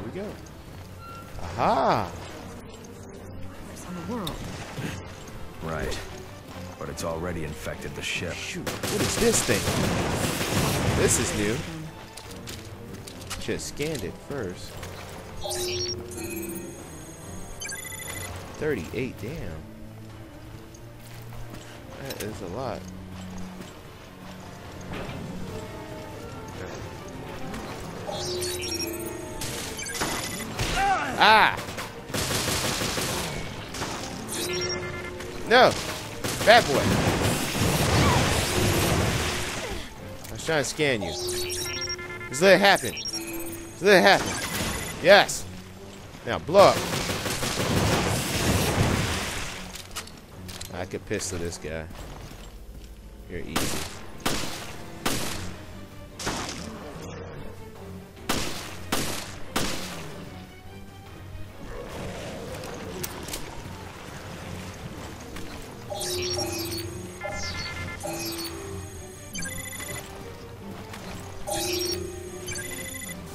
There we go. Aha! On the world. Right. But it's already infected the ship. Shoot, what is this thing? This is new. Just scanned it first. 38, damn. That is a lot. Ah! No! Bad boy! I was trying to scan you. Just let it happen. Just let it happen. Yes! Now blow up. I could pistol this guy. You're easy.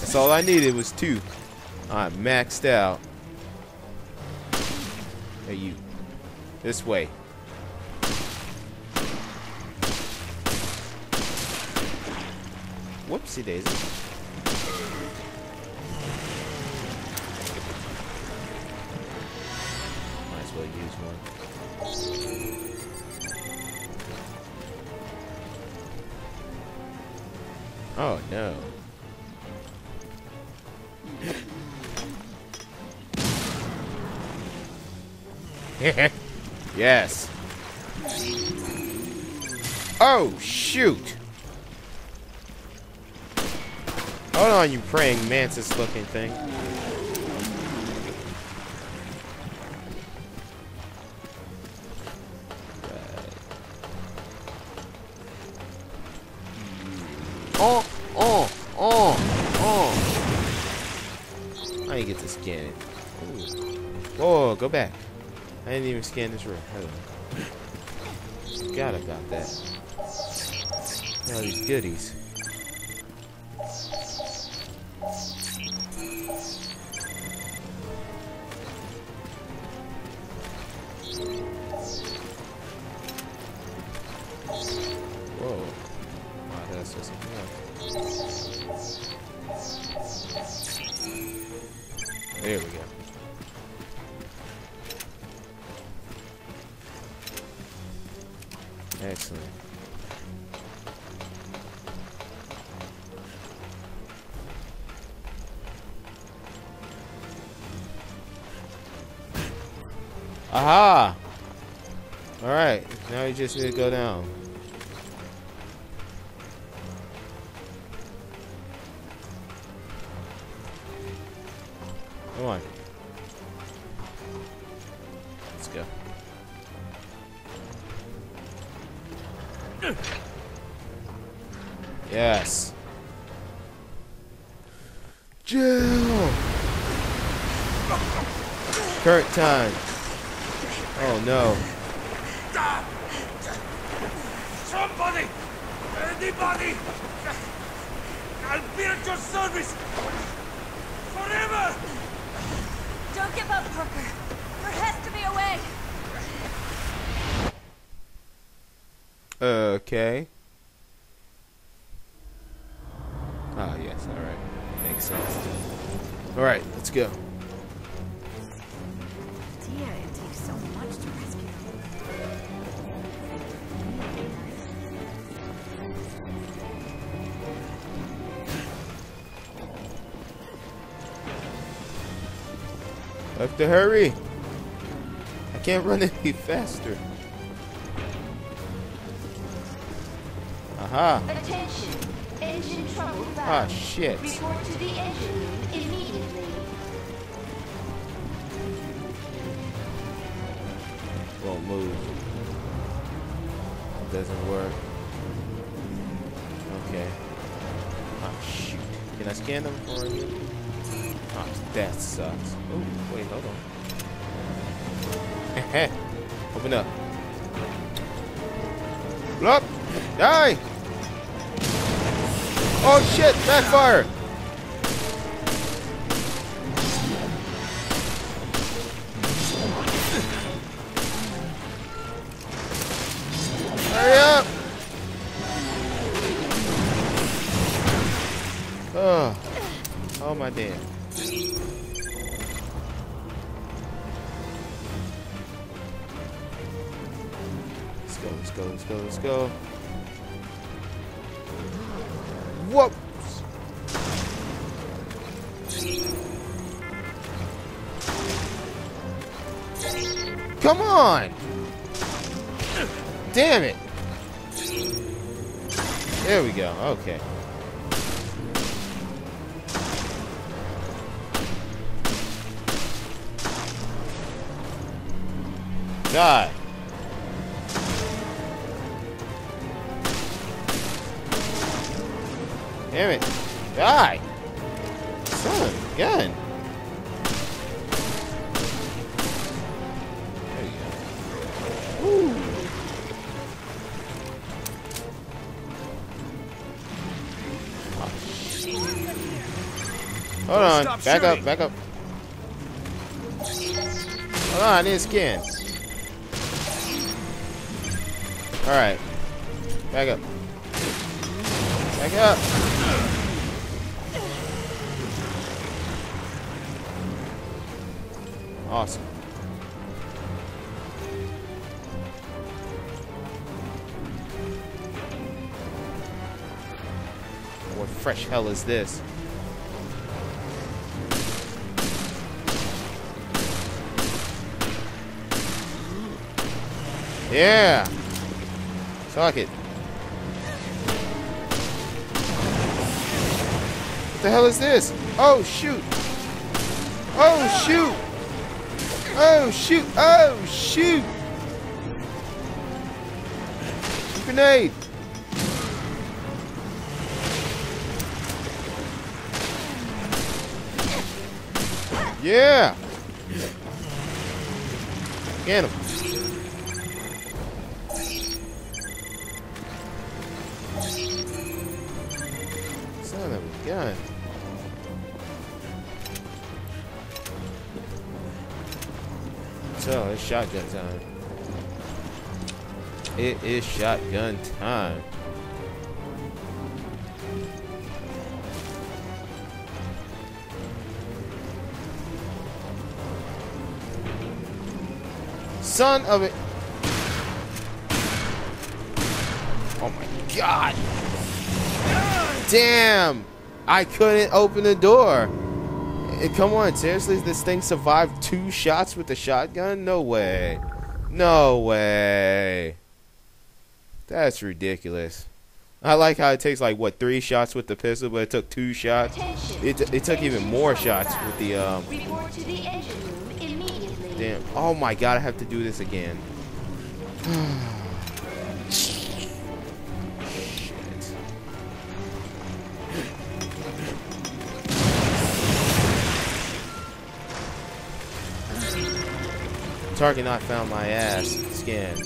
That's all I needed was 2. I maxed out. Hey, you. This way. Whoopsie daisy. Might as well use one. Oh no. Yes. Oh, shoot. Hold on, you praying mantis looking thing. Oh. I get to scan it. Ooh. Whoa, go back. I didn't even scan this room. Hello. Forgot about that. All these goodies. Whoa. Wow, that's just enough. There we go. Excellent. Aha! Alright, now you just need to go down. Come on. Let's go. Yes. Jill! Current time. Oh no. Somebody! Anybody! I'll be at your service! Forever! Don't give up, Parker. There has to be a way. Okay. Oh, yes, alright. Makes sense. Alright, let's go. Tia, it takes so much to rescue. I have to hurry. I can't run any faster. Aha. Attention. Engine trouble found. Ah, shit. Report to the engine room immediately. Won't move. Doesn't work. Okay. Ah, shoot. Can I scan them for you? Ah, that sucks. Oh, wait, hold on. Heh. Open up. Bloop. Die! Oh shit, backfire! Oh my dear. Let's go, let's go, let's go, let's go. Whoa! Come on! Damn it! There we go, okay. Die. Damn it. Die. Son of a gun. There you go. Woo. Oh. Hold on. Back up. Back up. Hold on. I need a skin. All right, back up, back up. Awesome. What fresh hell is this? Yeah. Fuck it. What the hell is this? Oh shoot! Oh shoot! Oh shoot! Oh shoot! Grenade! Yeah! Get him. Gun. So it's shotgun time. It is shotgun time. Son of a... Oh my god. Damn. I couldn't open the door. Come on, seriously? This thing survived 2 shots with the shotgun? No way. No way. That's ridiculous. I like how it takes like what, 3 shots with the pistol, but it took 2 shots. It took even more shots with the Report to the engine room immediately. Damn. Oh my god, I have to do this again. Target not found. My ass. Scan.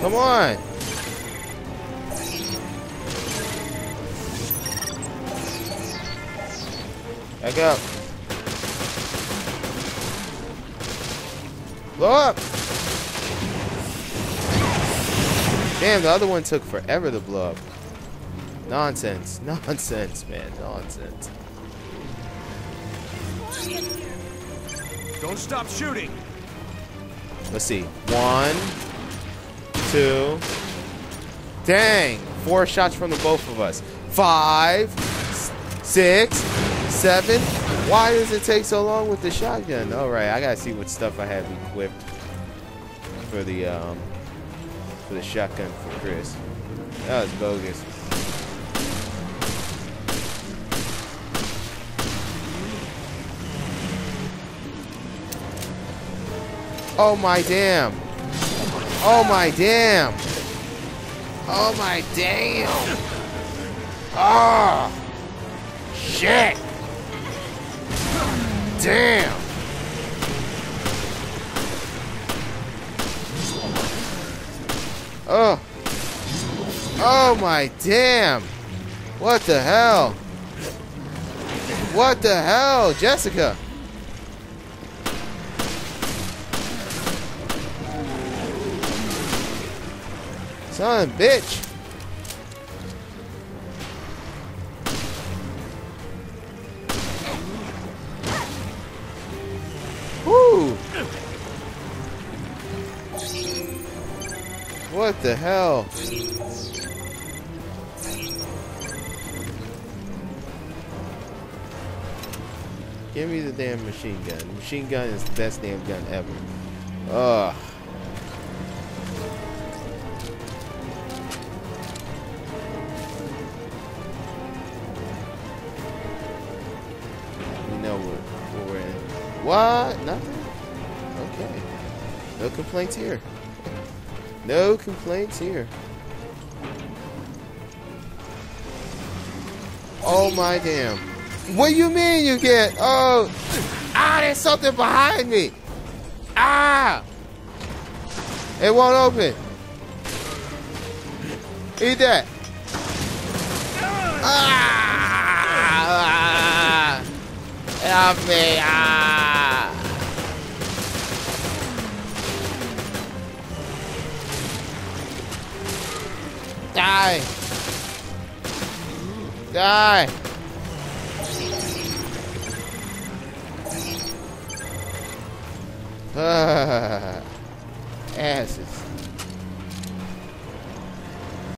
Come on! Back up! Blow up! Damn, the other one took forever to blow up. Nonsense. Nonsense, man. Nonsense. Don't stop shooting! Let's see. 1, 2, dang, 4 shots from the both of us. 5, 6, 7. Why does it take so long with the shotgun? All right, I gotta see what stuff I have equipped for the shotgun for Chris. That was bogus. Oh my damn. Oh my damn. Oh my damn! Oh! Shit! Damn! Oh! Oh my damn! What the hell? What the hell, Jessica? Son of a bitch. Woo. What the hell? Give me the damn machine gun. The machine gun is the best damn gun ever. Ugh. What? Nothing? Okay. No complaints here. No complaints here. Oh my damn. What do you mean you get? Oh. Ah, there's something behind me. Ah. It won't open. Eat that. Ah. Help me. Ah. Die! Die! Asses.